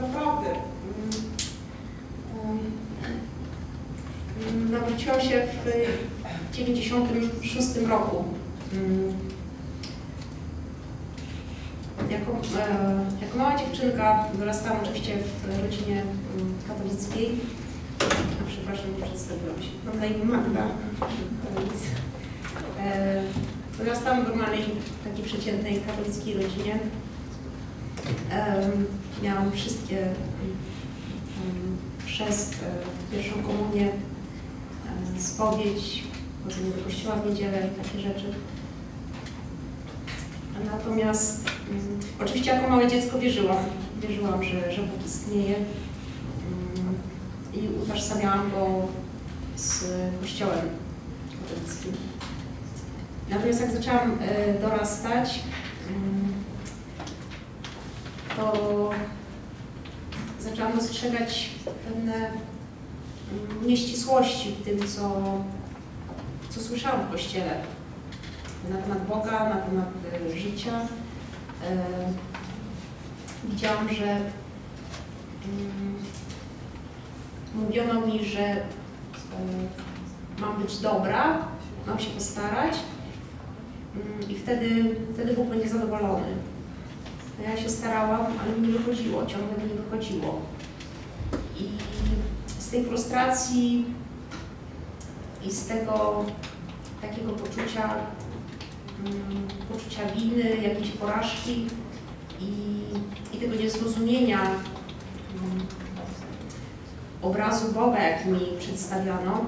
naprawdę nawróciłam się w 96 roku jako mała dziewczynka. Dorastałam oczywiście w rodzinie katolickiej. Przepraszam, nie przedstawiłam się. Mam na imię Magda. Dorastałam w normalnej, takiej przeciętnej katolickiej rodzinie. Miałam wszystkie przez pierwszą komunię, spowiedź, chodzenie do kościoła w niedzielę i takie rzeczy. Natomiast oczywiście jako małe dziecko wierzyłam, że Bóg istnieje i utożsamiałam go z kościołem katolickim. Natomiast jak zaczęłam dorastać, to zaczęłam dostrzegać pewne nieścisłości w tym, co słyszałam w Kościele na temat Boga, na temat życia. Widziałam, że mówiono mi, że mam być dobra, mam się postarać i wtedy Bóg będzie zadowolony. Ja się starałam, ale mi nie wychodziło, ciągle mi nie wychodziło. I z tej frustracji i z tego takiego poczucia winy, jakiejś porażki i tego niezrozumienia obrazu Boga, jaki mi przedstawiano,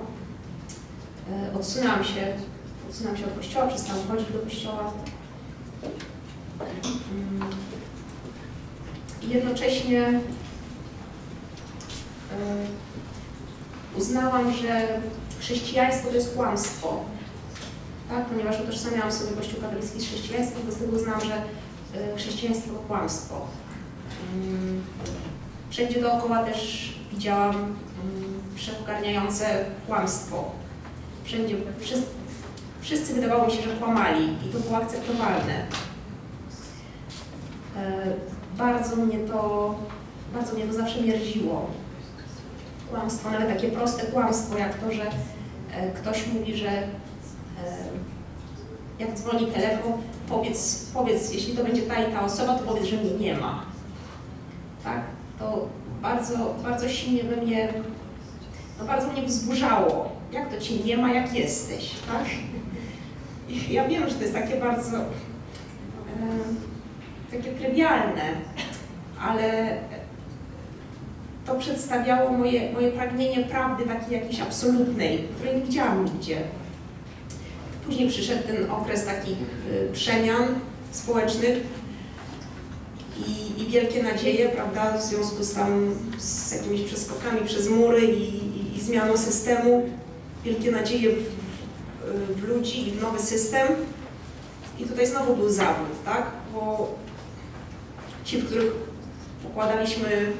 odsunęłam się od Kościoła, przestałam chodzić do Kościoła. I jednocześnie uznałam, że chrześcijaństwo to jest kłamstwo, tak? Ponieważ utożsamiałam sobie Kościół katolicki z chrześcijaństwem, wobec tego uznałam, że chrześcijaństwo to kłamstwo. Wszędzie dookoła też widziałam przeogarniające kłamstwo. Wszędzie, wszyscy wydawało mi się, że kłamali i to było akceptowalne. Bardzo mnie to zawsze mierziło. Kłamstwo, nawet takie proste kłamstwo, jak to, że ktoś mówi, że jak dzwoni telefon, powiedz, jeśli to będzie ta i ta osoba, to powiedz, że mnie nie ma. Tak? To bardzo silnie bardzo mnie wzburzało. Jak to cię nie ma, jak jesteś, tak? I ja wiem, że to jest takie bardzo takie trywialne, ale to przedstawiało moje pragnienie prawdy, takiej jakiejś absolutnej, której nie widziałam nigdzie. Później przyszedł ten okres takich przemian społecznych i wielkie nadzieje, prawda, w związku z jakimiś przeskokami przez mury i zmianą systemu. Wielkie nadzieje w ludzi i w nowy system. I tutaj znowu był zawód, tak? Bo ci, w których pokładaliśmy,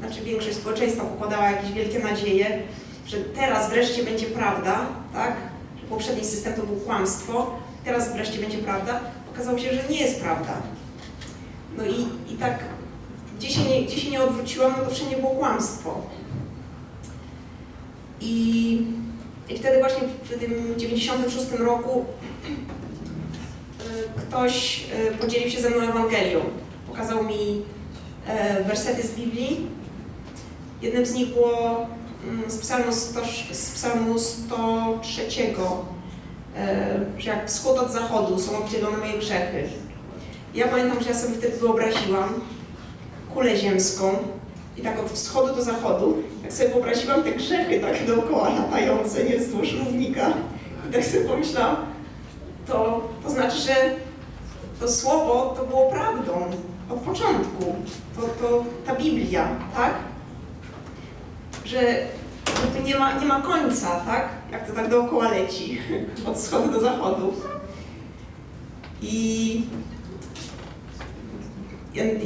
znaczy większość społeczeństwa pokładała jakieś wielkie nadzieje, że teraz wreszcie będzie prawda, tak? Poprzedni system to było kłamstwo, teraz wreszcie będzie prawda. Okazało się, że nie jest prawda. No i tak, gdzie się nie odwróciłam, no to wszędzie było kłamstwo. I wtedy właśnie w tym 96 roku ktoś podzielił się ze mną Ewangelią. Pokazał mi wersety z Biblii. Jednym z nich było z Psalmu 103, że jak wschód od zachodu są oddzielone moje grzechy. Ja pamiętam, że ja sobie wtedy wyobraziłam kulę ziemską i tak od wschodu do zachodu, jak sobie wyobraziłam te grzechy tak dookoła latające, nie wzdłuż równika. I tak sobie pomyślałam, to znaczy, że to słowo to było prawdą od początku, to ta Biblia, tak? Że tu nie ma końca, tak? Jak to tak dookoła leci, od wschodu do zachodu. I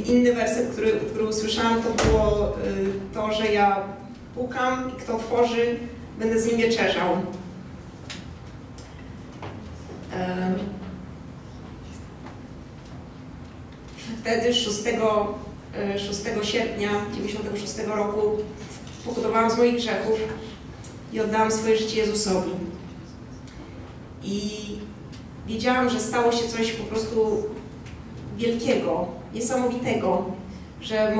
inny werset, który usłyszałam, to było to, że ja pukam i kto otworzy, będę z nim wieczerzał. Wtedy 6 6 sierpnia 1996 roku pokutowałam z moich grzechów i oddałam swoje życie Jezusowi. I wiedziałam, że stało się coś po prostu wielkiego, niesamowitego, że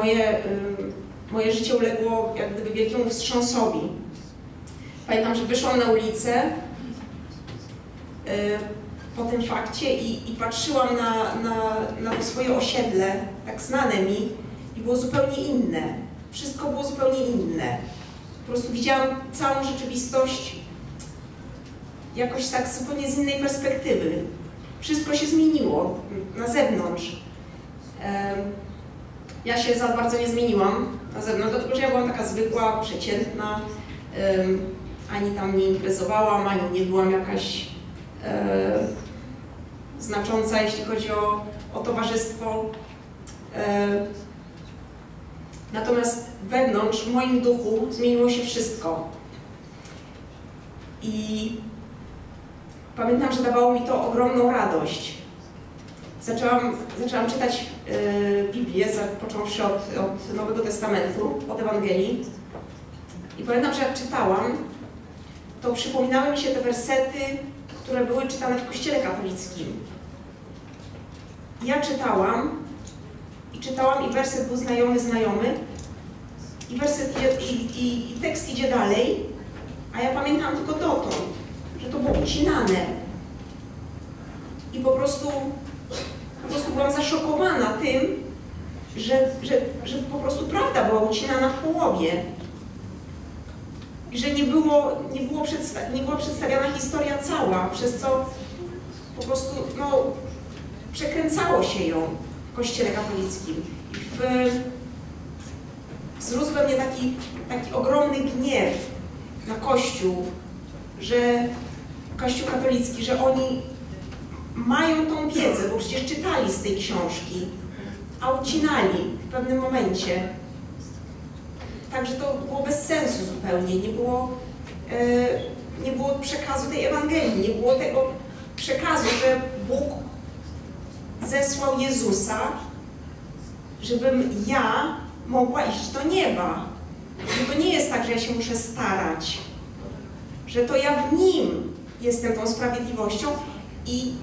moje życie uległo jak gdyby wielkiemu wstrząsowi. Pamiętam, że wyszłam na ulicę po tym fakcie i patrzyłam na to swoje osiedle, tak znane mi, i było zupełnie inne. Wszystko było zupełnie inne. Po prostu widziałam całą rzeczywistość jakoś tak zupełnie z innej perspektywy. Wszystko się zmieniło na zewnątrz. Ja się za bardzo nie zmieniłam na zewnątrz, dlatego że ja byłam taka zwykła, przeciętna. Ani tam nie imprezowałam, ani nie byłam jakaś znacząca, jeśli chodzi o towarzystwo. Natomiast wewnątrz, w moim duchu, zmieniło się wszystko. I pamiętam, że dawało mi to ogromną radość. Zaczęłam czytać Biblię, począwszy od Nowego Testamentu, od Ewangelii. I pamiętam, że jak czytałam, to przypominały mi się te wersety, które były czytane w Kościele katolickim. Ja czytałam i werset był znajomy, i werset i tekst idzie dalej, a ja pamiętam tylko dotąd, że to było ucinane. I po prostu byłam zaszokowana tym, że po prostu prawda była ucinana w połowie. I że nie była przedstawiana historia cała, przez co po prostu przekręcało się ją w Kościele katolickim. Wzrósł we mnie taki ogromny gniew na Kościół, że Kościół katolicki, że oni mają tą wiedzę, bo przecież czytali z tej książki, a ucinali w pewnym momencie. Także to było bez sensu zupełnie, nie było przekazu tej Ewangelii, nie było tego przekazu, że Bóg zesłał Jezusa, żebym ja mogła iść do nieba. Że to nie jest tak, że ja się muszę starać, że to ja w Nim jestem tą sprawiedliwością i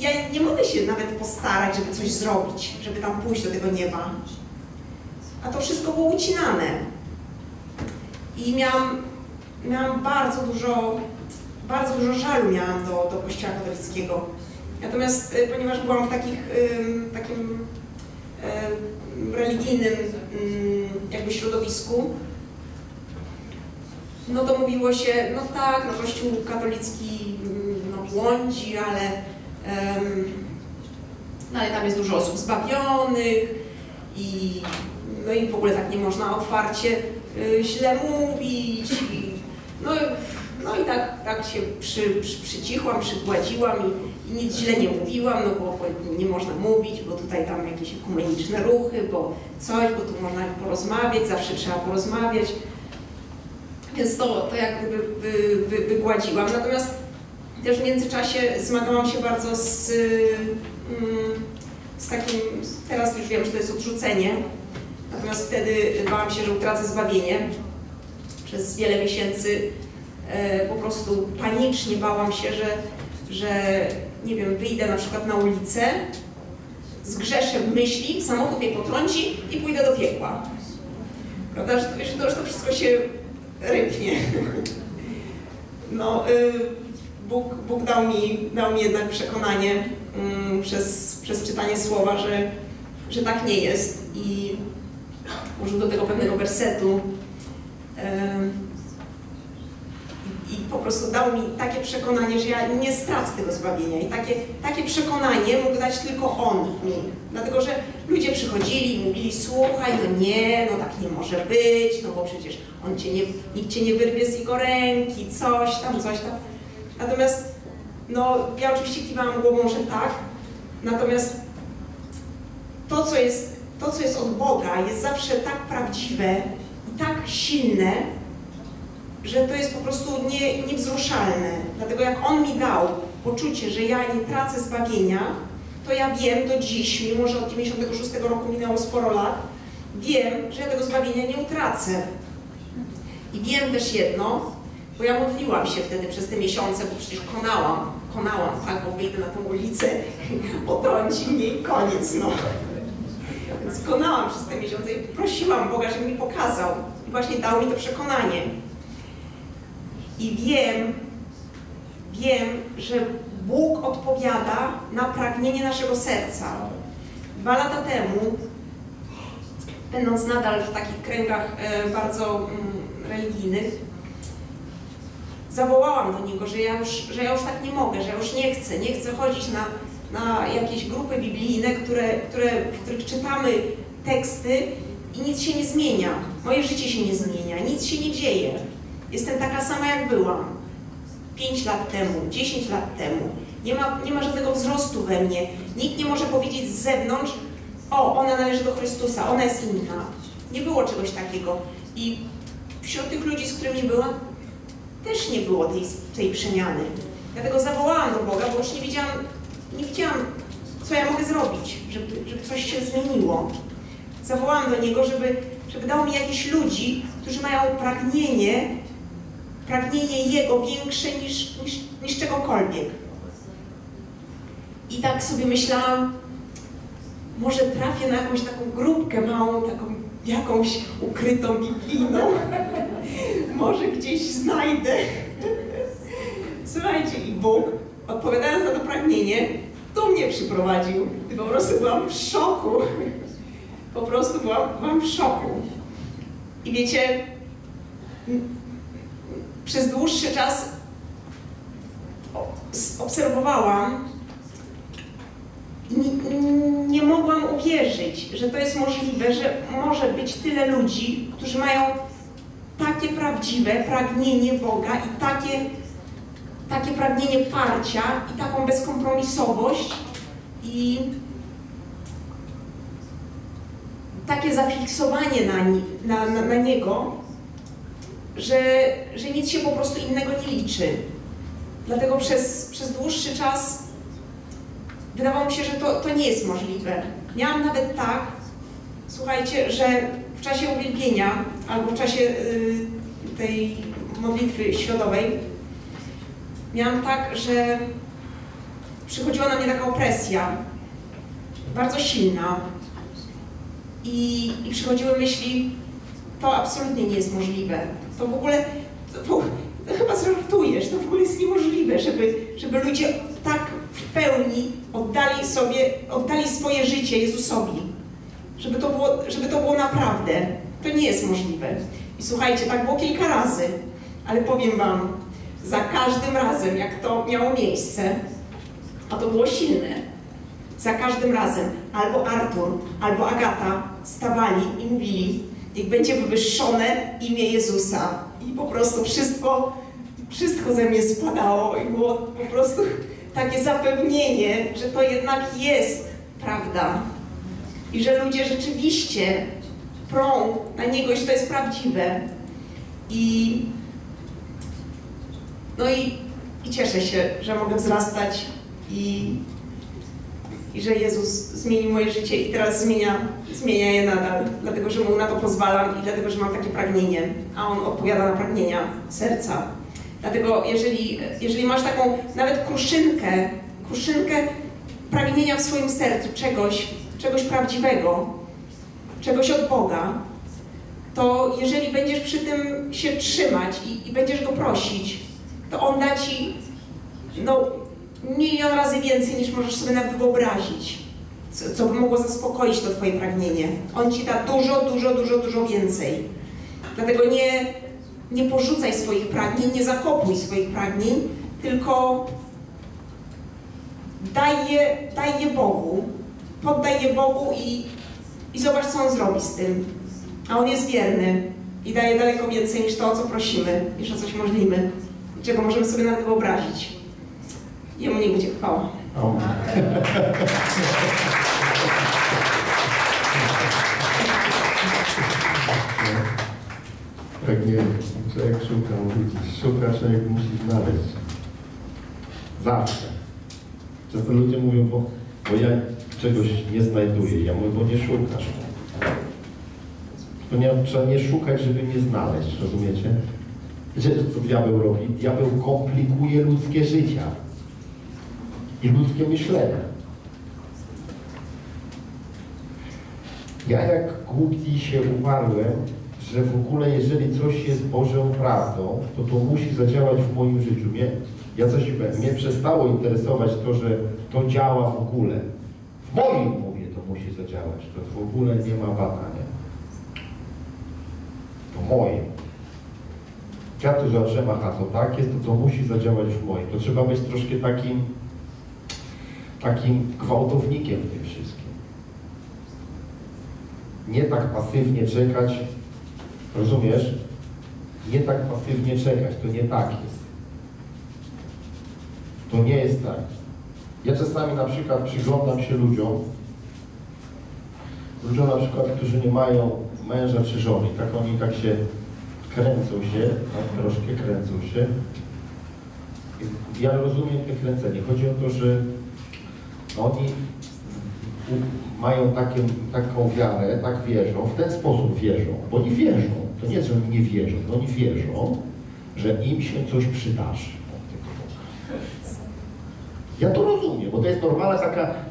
ja nie mogę się nawet postarać, żeby coś zrobić, żeby tam pójść do tego nieba. A to wszystko było ucinane. I miałam bardzo dużo żalu miałam do Kościoła katolickiego. Natomiast ponieważ byłam w takim religijnym jakby środowisku, no to mówiło się, no tak, no Kościół katolicki błądzi, ale tam jest dużo osób zbawionych i no i w ogóle tak nie można otwarcie źle mówić. I tak się przycichłam, przygładziłam i nic źle nie mówiłam, no bo nie można mówić, bo tutaj tam jakieś ekumeniczne ruchy, bo coś, bo tu można porozmawiać, zawsze trzeba porozmawiać. Więc to jak gdyby wygładziłam. Natomiast też w międzyczasie zmagałam się bardzo z takim, teraz już wiem, że to jest odrzucenie. Natomiast wtedy bałam się, że utracę zbawienie. Przez wiele miesięcy po prostu panicznie bałam się, że nie wiem, wyjdę na przykład na ulicę, zgrzeszę w myśli, samochód mnie potrąci i pójdę do piekła. Prawda, że to wszystko się ryknie. Bóg dał mi jednak przekonanie przez czytanie słowa, że tak nie jest. I użył do tego pewnego wersetu i po prostu dał mi takie przekonanie, że ja nie stracę tego zbawienia. I takie przekonanie mógł dać tylko On mi. Dlatego, że ludzie przychodzili i mówili, słuchaj, no nie, no tak nie może być, no bo przecież nikt cię nie wyrwie z jego ręki, coś tam. Natomiast ja oczywiście kiwałam głową, że tak, natomiast to, co jest od Boga, jest zawsze tak prawdziwe i tak silne, że to jest po prostu niewzruszalne. Dlatego jak On mi dał poczucie, że ja nie tracę zbawienia, to ja wiem do dziś, mimo że od 96 roku minęło sporo lat, wiem, że ja tego zbawienia nie utracę. I wiem też jedno, bo ja modliłam się wtedy przez te miesiące, bo przecież konałam, albo wyjdę na tą ulicę, potrąci mnie i koniec, no. Więc konałam przez te miesiące i prosiłam Boga, żeby mi pokazał. I właśnie dał mi to przekonanie. I wiem, że Bóg odpowiada na pragnienie naszego serca. 2 lata temu, będąc nadal w takich kręgach bardzo religijnych, zawołałam do Niego, że ja już tak nie mogę, że ja już nie chcę chodzić na jakieś grupy biblijne, w których czytamy teksty i nic się nie zmienia. Moje życie się nie zmienia, nic się nie dzieje. Jestem taka sama, jak byłam 5 lat temu, 10 lat temu. Nie ma żadnego wzrostu we mnie. Nikt nie może powiedzieć z zewnątrz, o, ona należy do Chrystusa, ona jest inna. Nie było czegoś takiego. I wśród tych ludzi, z którymi byłam, też nie było tej przemiany. Dlatego zawołałam do Boga, bo już nie wiedziałam, co ja mogę zrobić, żeby coś się zmieniło. Zawołałam do Niego, żeby dał mi jakichś ludzi, którzy mają pragnienie Jego większe niż czegokolwiek. I tak sobie myślałam, może trafię na jakąś taką grupkę małą, taką jakąś ukrytą biblijną. Może gdzieś znajdę. Słuchajcie, i Bóg, odpowiadając na to pragnienie, tu mnie przyprowadził. I po prostu byłam w szoku. Po prostu byłam w szoku. I wiecie, przez dłuższy czas obserwowałam i nie mogłam uwierzyć, że to jest możliwe, że może być tyle ludzi, którzy mają takie prawdziwe pragnienie Boga i takie pragnienie parcia i taką bezkompromisowość i takie zafiksowanie na Niego, że nic się po prostu innego nie liczy. Dlatego przez dłuższy czas wydawało mi się, że to nie jest możliwe. Miałam nawet tak, słuchajcie, że w czasie uwielbienia albo w czasie tej modlitwy środowej miałam tak, że przychodziła na mnie taka opresja, bardzo silna. I przychodziły myśli, to absolutnie nie jest możliwe, to w ogóle, to chyba żartujesz, to w ogóle jest niemożliwe, żeby ludzie tak w pełni oddali swoje życie Jezusowi, żeby to było naprawdę, to nie jest możliwe. I słuchajcie, tak było kilka razy, ale powiem wam, za każdym razem, jak to miało miejsce, a to było silne, za każdym razem albo Artur, albo Agata stawali i mówili, niech będzie wywyższone imię Jezusa. I po prostu wszystko ze mnie spadało i było po prostu takie zapewnienie, że to jednak jest prawda. I że ludzie rzeczywiście prą na Niego i że to jest prawdziwe. I cieszę się, że mogę wzrastać i że Jezus zmienił moje życie i teraz zmienia je nadal, dlatego że Mu na to pozwalam i dlatego, że mam takie pragnienie, a On odpowiada na pragnienia serca. Dlatego jeżeli masz taką nawet kruszynkę pragnienia w swoim sercu, czegoś prawdziwego, czegoś od Boga, to jeżeli będziesz przy tym się trzymać i będziesz Go prosić, to On da Ci, no, 1 000 000 razy więcej, niż możesz sobie nawet wyobrazić, co by mogło zaspokoić to Twoje pragnienie. On Ci da dużo więcej. Dlatego nie porzucaj swoich pragnień, nie zakopuj swoich pragnień, tylko daj je Bogu, poddaj je Bogu i zobacz, co On zrobi z tym. A On jest wierny i daje daleko więcej niż to, o co prosimy, niż o coś możliwe, czego możemy sobie nawet wyobrazić. Jemu nie będzie chwała. Tak nie, człowiek szuka, człowiek musi znaleźć. Zawsze. Często ludzie mówią, bo bo ja czegoś nie znajduję, ja mówię, bo nie szukasz. Ponieważ trzeba nie szukać, żeby mnie znaleźć, rozumiecie? Wiecie, co diabeł robi? Diabeł komplikuje ludzkie życia i ludzkie myślenie. Ja jak głupi się uparłem, że w ogóle jeżeli coś jest Bożą prawdą, to to musi zadziałać w moim życiu. Mnie przestało interesować to, że to działa w ogóle. W moim mówię to musi zadziałać, to w ogóle nie ma badania. To moim. Ja tu zawsze aha, to tak jest, to musi zadziałać w moim. To trzeba być troszkę takim gwałtownikiem w tym wszystkim. Nie tak pasywnie czekać, rozumiesz? Nie tak pasywnie czekać, to nie tak jest. To nie jest tak. Ja czasami na przykład przyglądam się ludziom na przykład, którzy nie mają męża czy żony, tak oni tak się kręcą się, tak troszkę kręcą się. Ja rozumiem te kręcenie. Chodzi o to, że oni mają taką wiarę, tak wierzą, w ten sposób wierzą, bo oni wierzą, to nie jest, że oni nie wierzą, to oni wierzą, że im się coś przydarzy od tego Boga. Ja to rozumiem, bo to jest normalna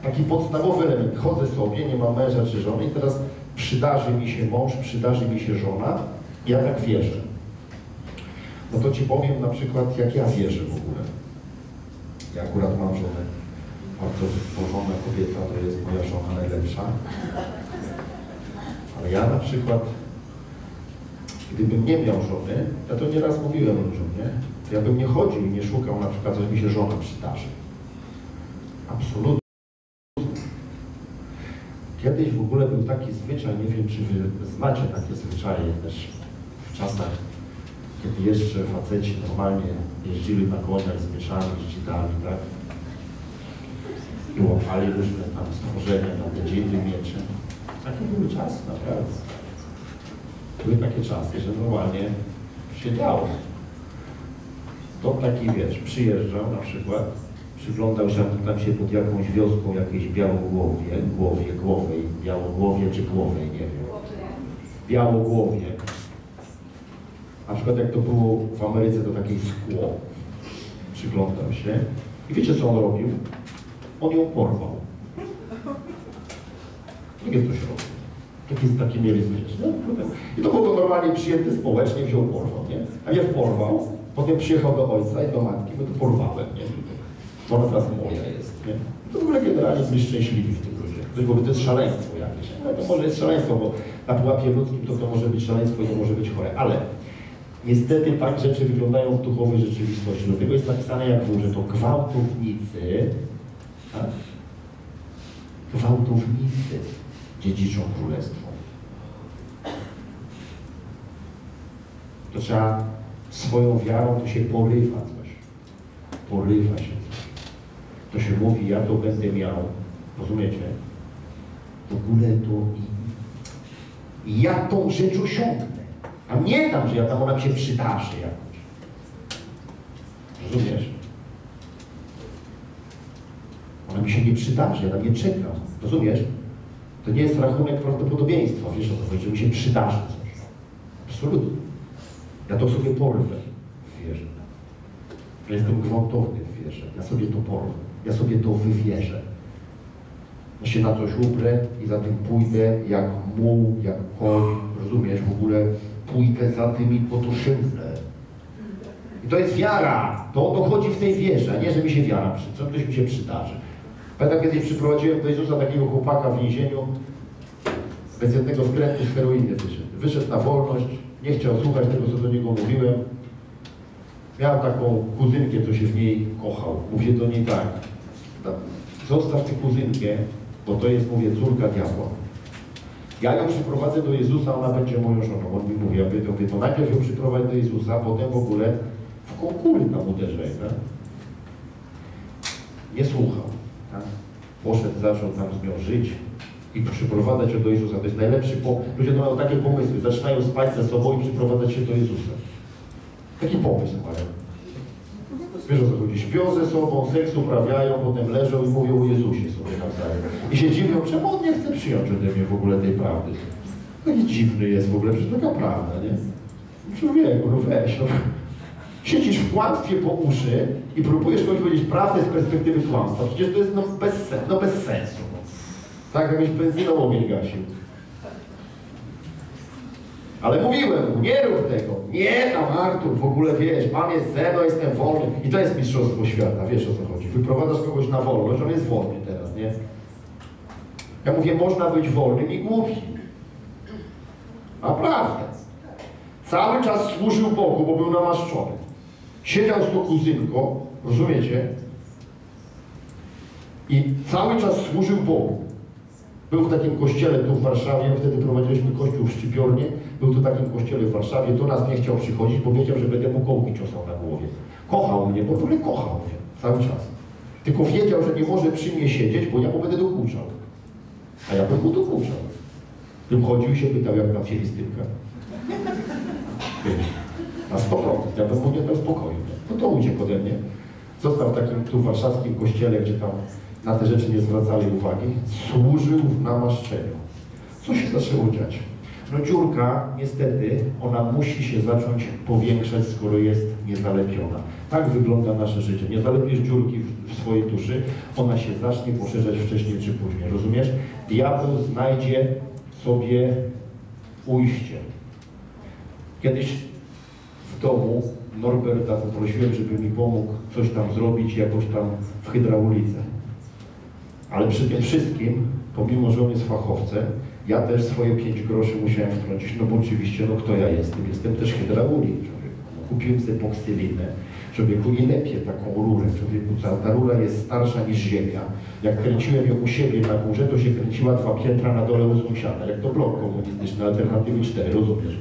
taki podstawowy element. Chodzę sobie, nie mam męża czy żony i teraz przydarzy mi się mąż, przydarzy mi się żona, ja tak wierzę. No to Ci powiem na przykład, jak ja wierzę w ogóle. Ja akurat mam żonę. Bardzo wytworzona kobieta, to jest moja żona najlepsza. Ale ja na przykład, gdybym nie miał żony, ja to nieraz mówiłem ludziom, nie? To ja bym nie chodził i nie szukał na przykład, że mi się żona przydarzy. Absolutnie. Kiedyś w ogóle był taki zwyczaj, nie wiem, czy Wy znacie takie zwyczaje też w czasach, kiedy jeszcze faceci normalnie jeździli na koniach z mieszami, z dzidami, tak? I łapali różne tam stworzenia, na te dzidy, miecze. Takie były czasy, naprawdę. Były takie czasy, że normalnie się działo. To taki, wiesz, przyjeżdżał na przykład, przyglądał się tam się pod jakąś wioską jakiejś białogłowej, nie wiem. Białogłowie. Na przykład jak to było w Ameryce, to takie skło. Przyglądał się i wiecie, co on robił? On ją porwał. Tak jest to środek. Takie mieli zwyczaj. I to było normalnie przyjęte społecznie, wziął porwał, nie? A mnie porwał, potem przyjechał do ojca i do matki, bo to porwałem, nie? To ona teraz moja jest, nie? To w ogóle generalnie byli szczęśliwi w tym ludzie. Bo to jest szaleństwo jakieś. No to może jest szaleństwo, bo na pułapie ludzkim to może być szaleństwo i to może być chore, ale niestety tak rzeczy wyglądają w duchowej rzeczywistości. Dlatego jest napisane jak w Urze, to gwałtownicy, tak? Gwałtownicy dziedziczą królestwo. To trzeba swoją wiarą, to się porywa coś. Porywa się coś. To się mówi, ja to będę miał. Rozumiecie? W ogóle to i ja tą rzecz osiągnę. A nie tam, że ja tam ona mi się przydarzy jakoś. Rozumiesz? Ona mi się nie przydarzy, ja na nie czekam. Rozumiesz? To nie jest rachunek prawdopodobieństwa, wiesz o co chodzi, że mi się przydarzy coś. Absolutnie. Ja to sobie porwę w wierze. Ja jestem gwałtowny w wierze. Ja sobie to porwę. Ja sobie to wywierzę. Ja się na coś uprę i za tym pójdę jak muł, jak koń. Rozumiesz? W ogóle pójdę za tymi potuszynle. I to jest wiara. To o to chodzi w tej wierze, a nie, że mi się wiara przyda, coś mi się przydarzy. Pamiętam, kiedyś przyprowadziłem do Jezusa takiego chłopaka w więzieniu, bez jednego skrętu z heroiny wyszedł. Wyszedł na wolność, nie chciał słuchać tego, co do niego mówiłem. Miał taką kuzynkę, co się w niej kochał. Mówię do niej tak, zostaw tę kuzynkę, bo to jest, mówię, córka diabła. Ja ją przyprowadzę do Jezusa, ona będzie moją żoną. On mi mówi, ja mówię, to najpierw ją przyprowadź do Jezusa, potem w ogóle w konkury tam uderzaj, tak? Nie słuchał. Tak? Poszedł, zaczął tam z nią żyć i przyprowadzać ją do Jezusa. To jest najlepszy pomysł. Ludzie mają takie pomysły. Zaczynają spać ze sobą i przyprowadzać się do Jezusa. Taki pomysł mają. zwierzęta ludzie śpią ze sobą, seks uprawiają, potem leżą i mówią o Jezusie sobie nawzajem. I się dziwią, czemu on nie chce przyjąć ode mnie w ogóle tej prawdy. Taki dziwny jest w ogóle, przecież taka prawda, nie? Człowieku, no weź, no. Siedzisz w kłamstwie po uszy i próbujesz komuś powiedzieć prawdę z perspektywy kłamstwa. Przecież to jest bez sensu. Tak jakbyś benzynołomień gasił. Ale mówiłem mu, nie rób tego. Nie tam Artur, w ogóle wiesz, pan jest ze mną, jestem wolny. I to jest mistrzostwo świata, wiesz o co chodzi. Wyprowadzasz kogoś na wolność, on jest wolny teraz, nie? Ja mówię, można być wolnym i głupim. Naprawdę. Cały czas służył Bogu, bo był namaszczony. Siedział z tą kuzynką, rozumiecie? I cały czas służył Bogu. Był w takim kościele tu w Warszawie, wtedy prowadziliśmy kościół w Szczypiornie. Był tu w takim kościele w Warszawie, do nas nie chciał przychodzić, bo wiedział, że będę mu kołki ciosał na głowie. Kochał mnie, bo w ogóle kochał mnie cały czas. Tylko wiedział, że nie może przy mnie siedzieć, bo ja mu będę dokuczał. A ja bym mu dokuczał. Tym chodził i się pytał, jak na Filistynkę. Na 100%. Ja bym mu nie dał spokoju. No to uciekł ode mnie. Został w takim tu warszawskim kościele, gdzie tam na te rzeczy nie zwracali uwagi. Służył w namaszczeniu. Co się zaczęło dziać? No dziurka, niestety, ona musi się zacząć powiększać, skoro jest niezalepiona. Tak wygląda nasze życie. Nie zalepisz dziurki w swojej duszy, ona się zacznie poszerzać wcześniej czy później. Rozumiesz? Diabeł znajdzie sobie ujście. Kiedyś w domu Norberta poprosiłem, żeby mi pomógł coś tam zrobić, jakoś tam w hydraulice. Ale przy tym wszystkim, pomimo że on jest fachowcem, ja też swoje 5 groszy musiałem wtrącić, no bo oczywiście, no kto ja jestem? Jestem też hydraulik, człowieku. Kupiłem sobie boksylinę, człowieku, i lepię taką rurę, człowieku, ta rura jest starsza niż ziemia. Jak kręciłem ją u siebie na górze, to się kręciła 2 piętra na dole u sąsiada, jak to blok komunistyczny, alternatywy 4, rozumiesz?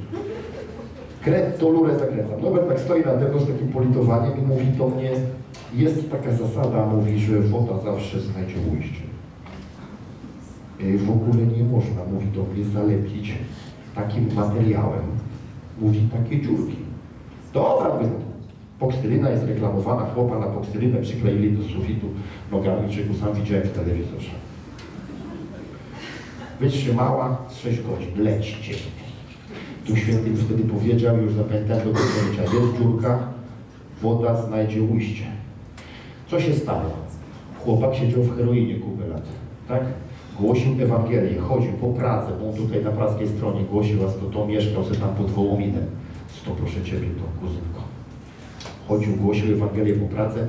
Tą rurę zakręcam. Norbert tak stoi na tego z takim politowaniem i mówi do mnie, jest taka zasada, mówi, że woda zawsze znajdzie ujście. W ogóle nie można, mówi do mnie, zalepić takim materiałem, mówi, takie dziurki. Dobra, bokstylina jest reklamowana, chłopa na bokstylinę przykleili do sufitu nogami, czego sam widziałem w telewizorze. Wytrzymała 6 godzin, lećcie. Duch Święty już wtedy powiedział, już zapamiętałem do końca, jest dziurka, woda znajdzie ujście. Co się stało? Chłopak siedział w heroinie kupę lat, tak? Głosił Ewangelię, chodził po Pradze, bo on tutaj na praskiej stronie głosił, a to mieszkał sobie tam pod Wołominem. To proszę Ciebie, to kuzynko. Chodził, głosił Ewangelię po Pradze,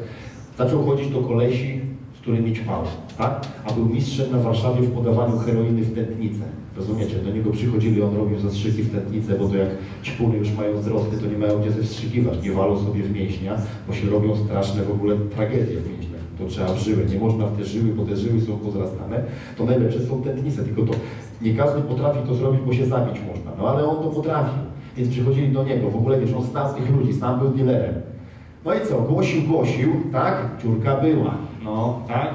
zaczął chodzić do kolesi, z którymi ćpał, tak? A był mistrzem na Warszawie w podawaniu heroiny w tętnicę. Rozumiecie? Do niego przychodzili, on robił zastrzyki w tętnicę, bo to jak ćpuny już mają wzrosty, to nie mają gdzie zastrzykiwać, nie walą sobie w mięśnia, bo się robią straszne w ogóle tragedie w mięśniach. To trzeba w żyły, nie można w te żyły, bo te żyły są pozrastane, to najlepsze są tętnice, tylko to nie każdy potrafi to zrobić, bo się zabić można, no ale on to potrafił, więc przychodzili do niego, w ogóle wiesz, on znał tych ludzi, sam był dealerem. No i co, głosił, tak, dziurka była, no tak,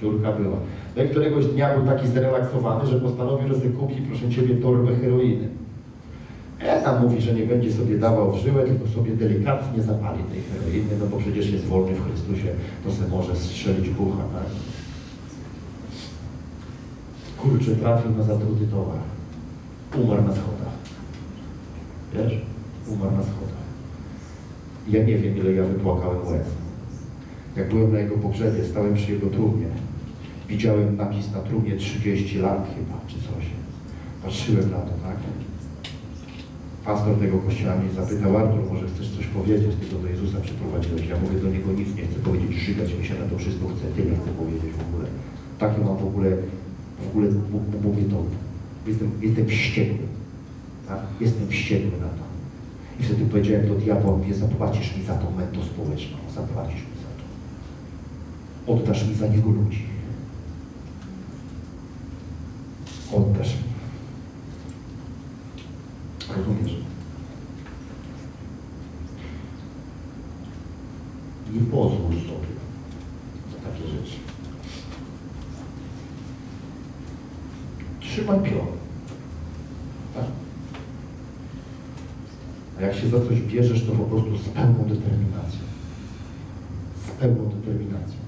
dziurka była. No i któregoś dnia był taki zrelaksowany, że postanowił, że sobie kupi, proszę Ciebie, torbę heroiny. Tam mówi, że nie będzie sobie dawał w żyłę, tylko sobie delikatnie zapali tej heroiny, no bo przecież jest wolny w Chrystusie, to se może strzelić bucha, tak? Kurczę, trafił na zatruty towar. Umarł na schodach. Wiesz? Umarł na schodach. Ja nie wiem, ile ja wypłakałem łez. Jak byłem na jego pogrzebie, stałem przy jego trumnie. Widziałem napis na trumnie 30 lat chyba, czy coś. Patrzyłem na to, tak? Pastor tego kościoła mnie zapytał, Artur, może chcesz coś powiedzieć, ty to do Jezusa przyprowadziłeś. Ja mówię, do niego nic nie chcę powiedzieć, żygać mi się na to wszystko chce, tyle chcę powiedzieć w ogóle. Takie mam w ogóle mówię to. Jestem wściekły, tak? Jestem wściekły na to. I wtedy powiedziałem do diabła, mówię, zapłacisz mi za tą mętę społeczną, zapłacisz mi za to. Oddasz mi za niego ludzi. Oddasz mi. Rozumiesz? Nie pozwól sobie na takie rzeczy. Trzymaj pion. Tak? A jak się za coś bierzesz, to po prostu z pełną determinacją. pełną determinacją.